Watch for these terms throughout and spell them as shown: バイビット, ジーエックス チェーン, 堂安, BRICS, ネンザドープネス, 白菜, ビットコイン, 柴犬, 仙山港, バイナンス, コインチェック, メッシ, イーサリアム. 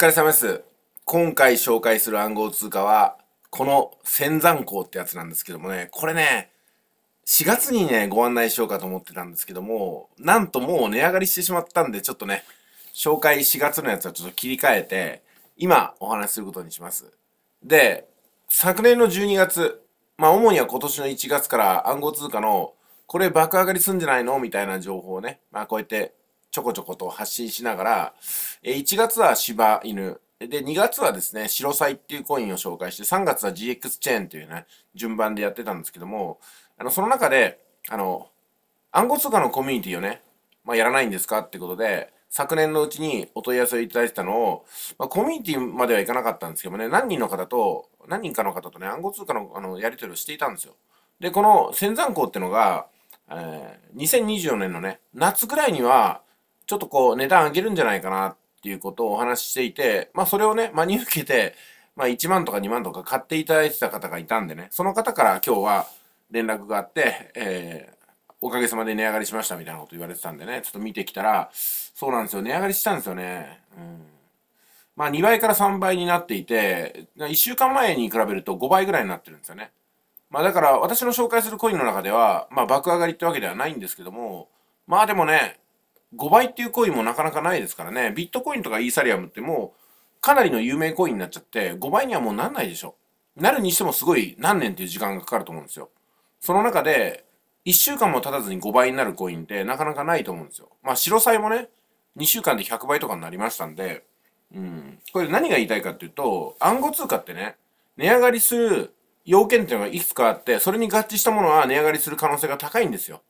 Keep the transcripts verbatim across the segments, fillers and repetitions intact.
お疲れ様です。今回紹介する暗号通貨は、この仙山港ってやつなんですけどもね、これね、しがつにね、ご案内しようかと思ってたんですけども、なんともう値上がりしてしまったんで、ちょっとね、紹介しがつのやつはちょっと切り替えて、今お話しすることにします。で、昨年のじゅうにがつ、まあ主には今年のいちがつから暗号通貨の、これ爆上がりすんじゃないのみたいな情報をね、まあこうやって、ちょこちょこと発信しながら、いちがつは柴犬、で、にがつはですね、白菜っていうコインを紹介して、さんがつは ジーエックス チェーンというね、順番でやってたんですけども、あの、その中で、あの、暗号通貨のコミュニティをね、まあ、やらないんですかってことで、昨年のうちにお問い合わせをいただいてたのを、まあ、コミュニティまではいかなかったんですけどもね、何人の方と、何人かの方とね、暗号通貨の、あの、やり取りをしていたんですよ。で、この仙山港ってのが、えー、にせんにじゅうよねんのね、夏ぐらいには、ちょっとこう値段上げるんじゃないかなっていうことをお話ししていて、まあそれをね、真に受けて、まあいちまんとかにまんとか買っていただいてた方がいたんでね、その方から今日は連絡があって、えー、おかげさまで値上がりしましたみたいなこと言われてたんでね、ちょっと見てきたら、そうなんですよ、値上がりしたんですよね。うん。まあにばいからさんばいになっていて、いっしゅうかんまえに比べるとごばいぐらいになってるんですよね。まあだから私の紹介するコインの中では、まあ爆上がりってわけではないんですけども、まあでもね、ごばいっていうコインもなかなかないですからね。ビットコインとかイーサリアムってもうかなりの有名コインになっちゃってごばいにはもうなんないでしょ。なるにしてもすごい何年っていう時間がかかると思うんですよ。その中でいっしゅうかんも経たずにごばいになるコインってなかなかないと思うんですよ。まあ白菜もね、にしゅうかんでひゃくばいとかになりましたんで、うん。これ何が言いたいかっていうと、暗号通貨ってね、値上がりする要件っていうのがいくつかあって、それに合致したものは値上がりする可能性が高いんですよ。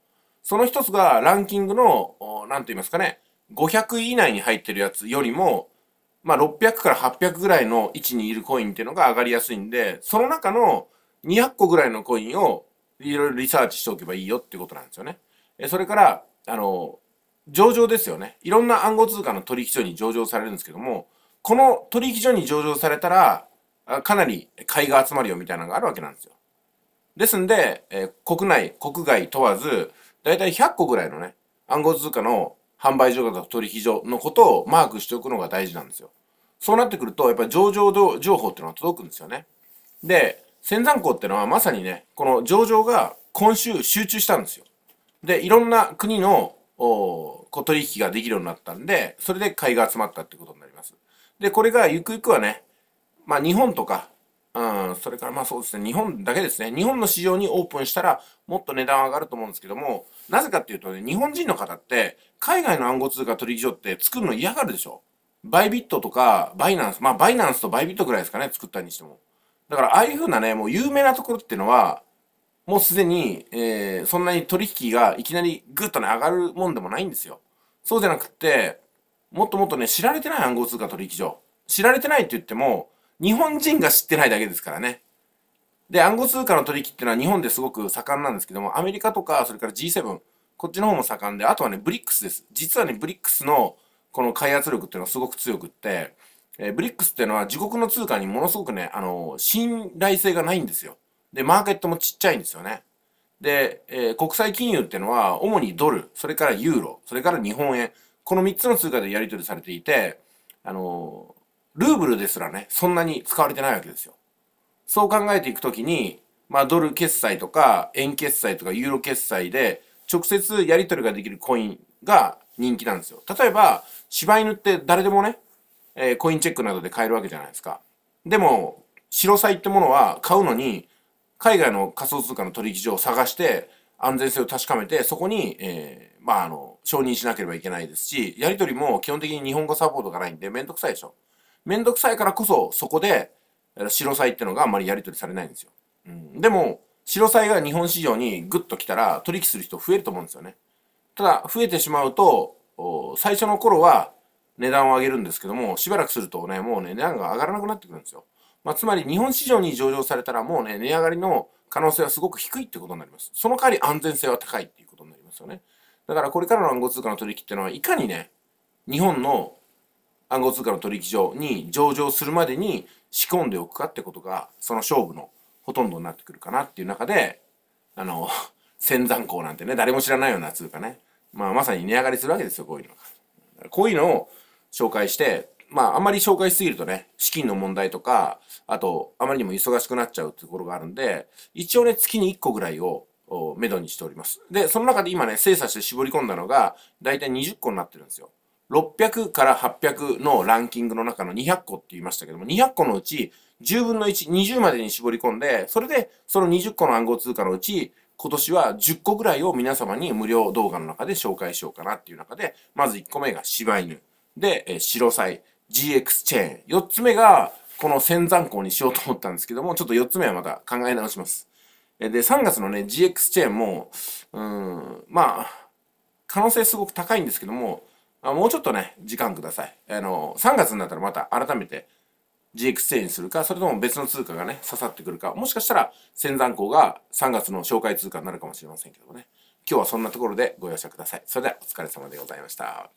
その一つがランキングの、なんと言いますかね、ごひゃくい以内に入ってるやつよりも、まあろっぴゃくからはっぴゃくぐらいの位置にいるコインっていうのが上がりやすいんで、その中のにひゃっこぐらいのコインをいろいろリサーチしておけばいいよってことなんですよね。それから、あの、上場ですよね。いろんな暗号通貨の取引所に上場されるんですけども、この取引所に上場されたら、かなり買いが集まるよみたいなのがあるわけなんですよ。ですんで、国内、国外問わず、だいたいひゃっこぐらいのね、暗号通貨の販売所とか取引所のことをマークしておくのが大事なんですよ。そうなってくると、やっぱり上場情報っていうのは届くんですよね。で、仙山港っていうのはまさにね、この上場が今週集中したんですよ。で、いろんな国のおこう取引ができるようになったんで、それで買いが集まったってことになります。で、これがゆくゆくはね、まあ日本とか、うん、それからまあそうですね、日本だけですね、日本の市場にオープンしたらもっと値段上がると思うんですけども、なぜかっていうとね、日本人の方って海外の暗号通貨取引所って作るの嫌がるでしょ。バイビットとかバイナンス、まあバイナンスとバイビットぐらいですかね、作ったにしても。だからああいう風なね、もう有名なところっていうのは、もうすでに、えー、そんなに取引がいきなりグッとね、上がるもんでもないんですよ。そうじゃなくって、もっともっとね、知られてない暗号通貨取引所。知られてないって言っても、日本人が知ってないだけですからね。で、暗号通貨の取引っていうのは日本ですごく盛んなんですけども、アメリカとか、それから ジーセブン、こっちの方も盛んで、あとはね、ブリックス です。実はね、ブリックス のこの開発力っていうのはすごく強くって、えー、ブリックス っていうのは自国の通貨にものすごくね、あのー、信頼性がないんですよ。で、マーケットもちっちゃいんですよね。で、えー、国際金融っていうのは、主にドル、それからユーロ、それから日本円、このみっつの通貨でやり取りされていて、あのー、ルーブルですらね、そんなに使われてないわけですよ。そう考えていくときに、まあドル決済とか、円決済とか、ユーロ決済で、直接やり取りができるコインが人気なんですよ。例えば、柴犬って誰でもね、えー、コインチェックなどで買えるわけじゃないですか。でも、白菜ってものは買うのに、海外の仮想通貨の取引所を探して、安全性を確かめて、そこに、えー、まああの、承認しなければいけないですし、やり取りも基本的に日本語サポートがないんで、めんどくさいでしょ。めんどくさいからこそ、そこで、白菜ってのがあんまりやり取りされないんですよ。うん、でも、白菜が日本市場にグッと来たら、取引する人増えると思うんですよね。ただ、増えてしまうと、最初の頃は値段を上げるんですけども、しばらくするとね、もうね、値段が上がらなくなってくるんですよ。まあ、つまり、日本市場に上場されたら、もうね、値上がりの可能性はすごく低いってことになります。その代わり安全性は高いっていうことになりますよね。だから、これからの暗号通貨の取引ってのは、いかにね、日本の暗号通貨の取引所に上場するまでに仕込んでおくかってことが、その勝負のほとんどになってくるかなっていう中で、あの、仙山港なんてね、誰も知らないような通貨ね。まあまさに値上がりするわけですよ、こういうのが。こういうのを紹介して、まあ、あまり紹介しすぎるとね、資金の問題とか、あと、あまりにも忙しくなっちゃうというところがあるんで、一応ね、月にいっこぐらいを、目処にしております。で、その中で今ね、精査して絞り込んだのが、だいたいにじゅっこになってるんですよ。ろっぴゃくからはっぴゃくのランキングの中のにひゃっこって言いましたけども、にひゃっこのうちじゅうぶんのいち、にじゅうまでに絞り込んで、それで、そのにじゅっこの暗号通貨のうち、今年はじゅっこぐらいを皆様に無料動画の中で紹介しようかなっていう中で、まずいっこめが柴犬。で、えー、白菜、ジーエックス チェーン。よっつめが、この仙山港にしようと思ったんですけども、ちょっとよっつめはまた考え直します。で、さんがつのね、ジーエックス チェーンも、うーん、まあ、可能性すごく高いんですけども、もうちょっとね、時間ください。あの、さんがつになったらまた改めて ジーエックス チェーンにするか、それとも別の通貨がね、刺さってくるか、もしかしたら、仙山港がさんがつの紹介通貨になるかもしれませんけどもね。今日はそんなところでご容赦ください。それではお疲れ様でございました。